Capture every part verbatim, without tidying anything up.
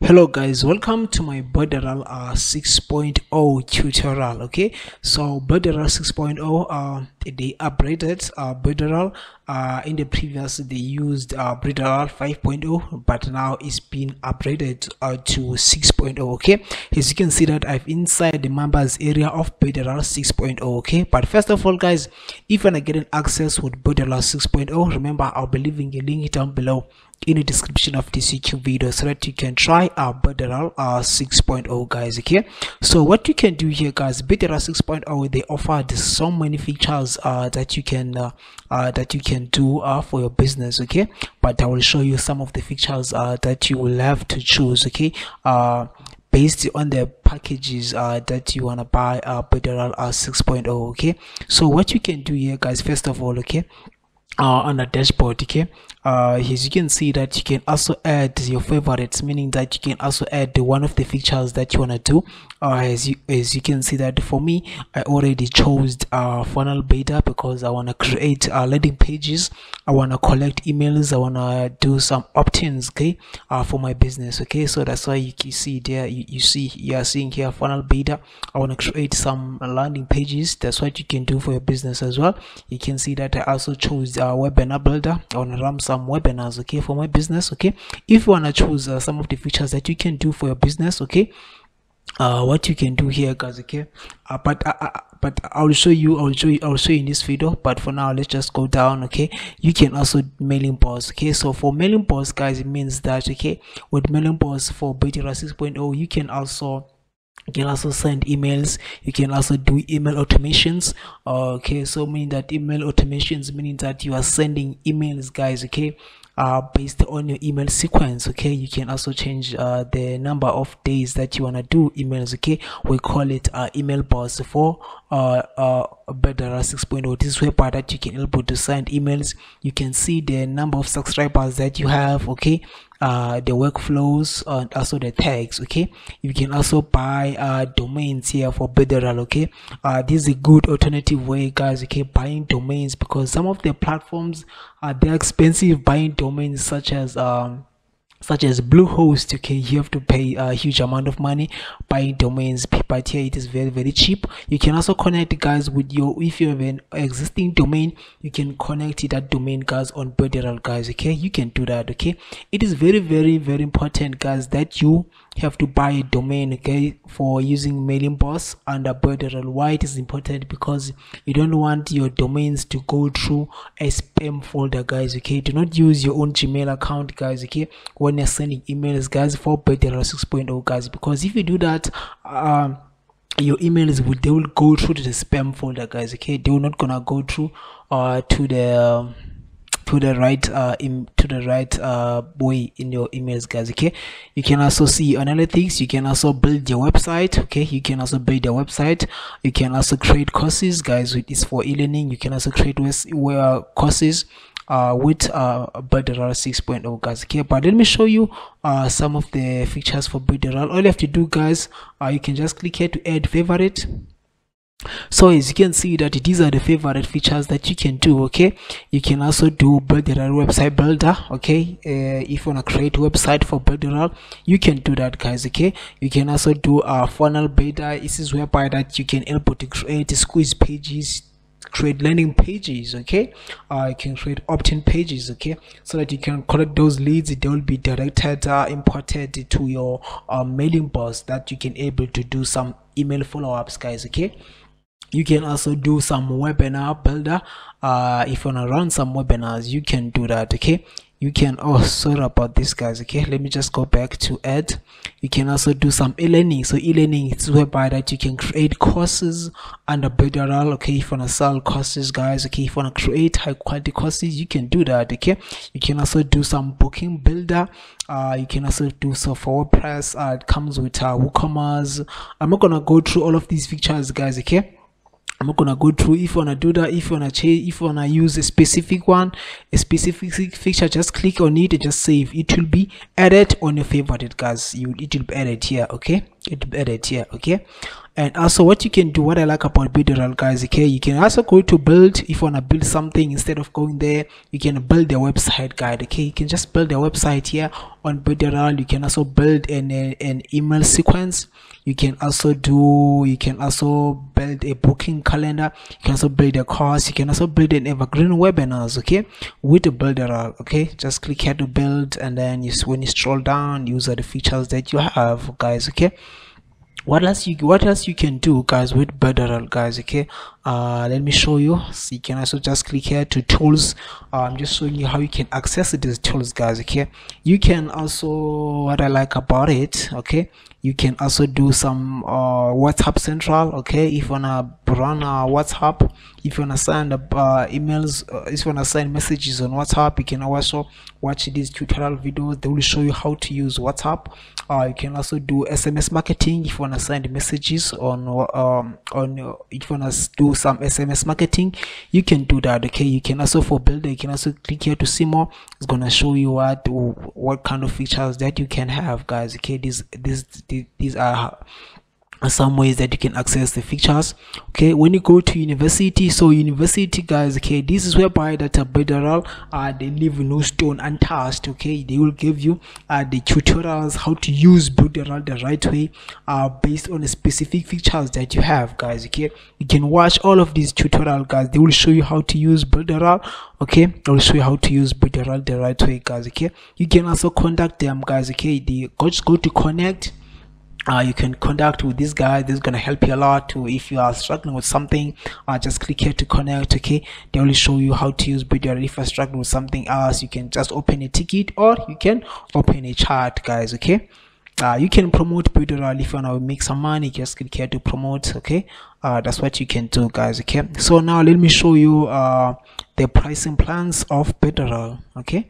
Hello guys, welcome to my Builderall uh, six point oh tutorial. Okay, so Builderall six point oh, uh, they upgraded uh, Builderall. Uh, in the previous they used uh, Builderall five point oh, but now it's been upgraded uh, to six point oh. Okay, as you can see that I've inside the members area of Builderall six point oh. Okay, but first of all guys, if you want to get an access with Builderall six point oh, remember I'll be leaving a link down below in the description of this YouTube video so that you can try uh, Builderall uh, six point oh guys. Okay, so what you can do here guys, Builderall six point oh, they offer so many features uh, that you can uh, uh, that you can do uh, for your business. Okay, but I will show you some of the features uh, that you will have to choose. Okay, uh, based on the packages uh, that you want to buy uh, Builderall uh, six point oh. Okay, so what you can do here guys, first of all, okay, Uh, on the dashboard, okay, uh, as you can see that you can also add your favorites, meaning that you can also add the one of the features that you want to do. Uh, as you as you can see that for me, I already chose uh, funnel beta because I want to create uh, landing pages, I want to collect emails, I want to do some opt-ins, okay, uh, for my business. Okay, so that's why you can see there, you, you see you are seeing here funnel beta. I want to create some landing pages. That's what you can do for your business as well. You can see that I also chose Uh, webinar builder. I want to run some webinars, okay, for my business. Okay, if you want to choose uh, some of the features that you can do for your business, okay, uh what you can do here guys, okay, uh, but uh, uh, but I'll show you I'll show you I'll show you in this video, but for now let's just go down. Okay, you can also mailing boss. Okay, so for mailing boss guys, it means that, okay, with mailing boss for Builderall six point oh, you can also You can also send emails, you can also do email automations. Okay, so meaning that email automations meaning that you are sending emails guys, okay, uh based on your email sequence. Okay, you can also change uh the number of days that you want to do emails. Okay, we call it uh email boss for uh uh Builderall six point oh. This is where that you can able to send emails. You can see the number of subscribers that you have, okay, uh the workflows and also the tags. Okay, you can also buy uh domains here for Builderall. Okay, uh this is a good alternative way guys, okay, buying domains, because some of the platforms uh they're expensive, buying domains such as um such as Bluehost. Okay, you have to pay a huge amount of money buying domains, but here it is very very cheap. You can also connect guys with your, if you have an existing domain, you can connect that domain guys on Builderall guys. Okay, you can do that. Okay, it is very very very important guys that you have to buy a domain, okay, for using mailing boss under Builderall. Why it is important? Because you don't want your domains to go through a spam folder guys. Okay, do not use your own Gmail account guys, okay, when you're sending emails guys for Builderall six point oh guys, because if you do that, um your emails will they will go through to the spam folder guys. Okay, they will not gonna go through uh to the um, to the right uh in to the right uh way in your emails guys. Okay, you can also see analytics, you can also build your website. Okay, you can also build your website, you can also create courses guys, it is for e-learning. You can also create where courses uh with uh Builderall six point oh guys. Okay, but let me show you uh some of the features for Builderall. All you have to do guys, uh you can just click here to add favorite. So as you can see that these are the favorite features that you can do. Okay, you can also do Builderall website builder. Okay, uh, if you want to create a website for Builderall, you can do that guys. Okay, you can also do a uh, funnel beta. This is whereby that you can help to create squeeze pages, create landing pages. Okay, uh, you can create opt-in pages, okay, so that you can collect those leads. They will be directed uh, imported to your uh, mailing box, that you can able to do some email follow-ups guys. Okay, you can also do some webinar builder. Uh if you want to run some webinars, you can do that. Okay, you can, oh sorry about this guys, okay, let me just go back to add. You can also do some e-learning. So e-learning is whereby that you can create courses under Builderall. Okay, if you want to sell courses guys, okay, if you want to create high quality courses, you can do that. Okay, you can also do some booking builder. Uh you can also do so for WordPress. Uh it comes with uh, WooCommerce. I'm not gonna go through all of these features guys. Okay, I'm not gonna go through. If you wanna do that, if you wanna change, if you wanna use a specific one, a specific feature, just click on it and just save. It will be added on your favorite guys. You it will be added here. Okay, it will be added here. Okay, And also what you can do, what I like about Builderall, guys, okay, you can also go to build. If you want to build something, instead of going there, you can build their website guide, okay. You can just build their website here on Builderall. You can also build an, an email sequence. You can also do, you can also build a booking calendar. You can also build a course. You can also build an evergreen webinars, okay, with the Builderall, okay. Just click here to build, and then you, when you scroll down, these are the features that you have, guys, okay. What else you what else you can do, guys, with Builderall, guys, okay. Uh let me show you. So you can also just click here to tools. uh, I'm just showing you how you can access these tools, guys, okay. You can also, what I like about it, okay, you can also do some uh WhatsApp central, okay. If you wanna run a WhatsApp, if you wanna send uh, emails, uh, if you wanna send messages on WhatsApp, you can also watch these tutorial videos. They will show you how to use WhatsApp. Uh you can also do S M S marketing if you wanna send messages on um on uh, if you wanna do some S M S marketing, you can do that, okay. You can also, for builder, you can also click here to see more. It's gonna show you what what kind of features that you can have, guys, okay. These these these are some ways that you can access the features, okay. When you go to university, so university, guys, okay, this is whereby that a Builderall, uh they leave no stone untouched, okay. They will give you uh the tutorials how to use Builderall the right way, uh based on the specific features that you have, guys, okay. You can watch all of these tutorial, guys. They will show you how to use Builderall, okay. I'll show you how to use Builderall the right way, guys, okay. You can also contact them, guys, okay. They just go to connect. Uh, you can contact with this guy. This is gonna help you a lot too. If you are struggling with something, uh, just click here to connect, okay. They will show you how to use Builderall. If you're struggling with something else, you can just open a ticket, or you can open a chat, guys, okay. Uh, you can promote Builderall. If you want to make some money, just click here to promote, okay. Uh, that's what you can do, guys, okay. So now let me show you uh, the pricing plans of Builderall, okay.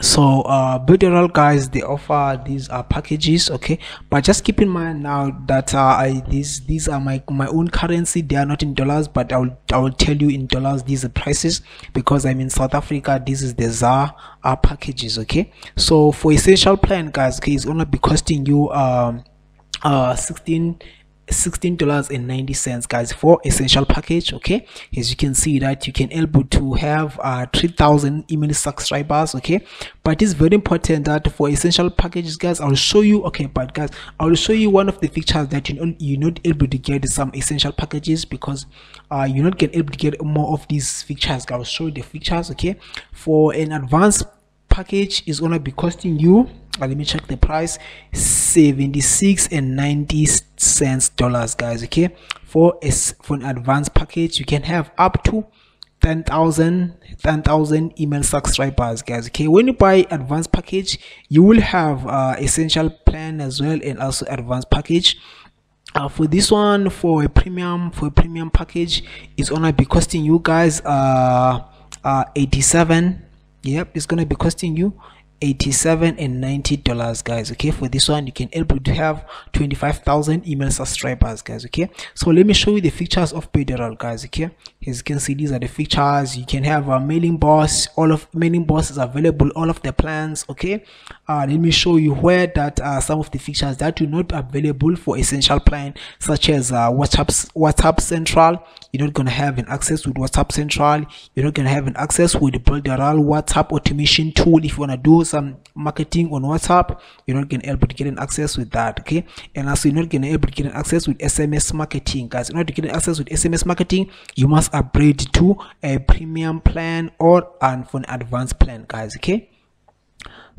So uh Builderall, guys, they offer these are uh, packages, okay. But just keep in mind now that uh, I these these are my my own currency. They are not in dollars, but I will I will tell you in dollars these are prices, because I'm in South Africa. This is the Z A R uh, packages, okay. So for essential plan, guys, okay, it's gonna be costing you um uh sixteen sixteen dollars and ninety cents, guys, for essential package, okay. As you can see that you can able to have uh three thousand email subscribers, okay. But it's very important that for essential packages, guys, I'll show you, okay. But guys, I'll show you one of the features that you know you're not able to get some essential packages, because uh you're not get able to get more of these features. I'll show you the features, okay. For an advanced package is gonna be costing you, uh, let me check the price, seventy-six and ninety cents dollars, guys, okay. For a for an advanced package, you can have up to ten thousand email subscribers, guys, okay. When you buy advanced package, you will have uh essential plan as well, and also advanced package. Uh, for this one, for a premium for a premium package, it's gonna be costing you, guys, uh uh eighty-seven, yep, it's gonna be costing you eighty-seven and ninety dollars, guys, okay. For this one, you can able to have twenty-five thousand email subscribers, guys, okay. So let me show you the features of Builderall, guys, okay. As you can see, these are the features. You can have a mailing boss. All of mailing boss is available, all of the plans, okay. Uh let me show you where that uh some of the features that are not available for essential plan, such as uh WhatsApp WhatsApp Central. You're not gonna have an access with WhatsApp Central. You're not gonna have an access with the Builderall WhatsApp automation tool. If you wanna do some marketing on WhatsApp, you're not gonna be able to get an access with that, okay. And also, you're not gonna be able to get an access with S M S marketing, guys. In order to get an access with S M S marketing, you must upgrade to a premium plan or and for an advanced plan, guys, okay.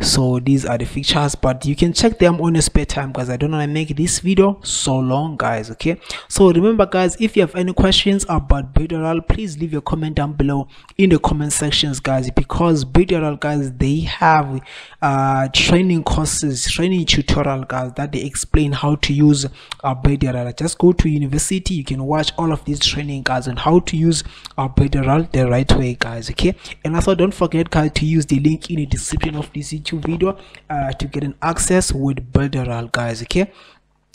So these are the features, but you can check them on a spare time, because I don't want to make this video so long, guys, okay. So remember, guys, if you have any questions about Builderall, please leave your comment down below in the comment sections, guys, because Builderall, guys, they have uh training courses, training tutorial, guys, that they explain how to use uh, Builderall. Just go to university, you can watch all of these training, guys, on how to use uh, Builderall the right way, guys, okay. And also, don't forget, guys, to use the link in the description of this YouTube video uh, to get an access with Builderall, guys, okay.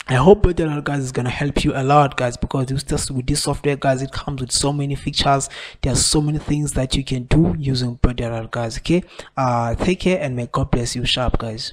I hope Builderall, guys, is gonna help you a lot, guys, because it's just with this software, guys, it comes with so many features. There are so many things that you can do using Builderall, guys, okay. Uh take care, and may God bless you sharp, guys.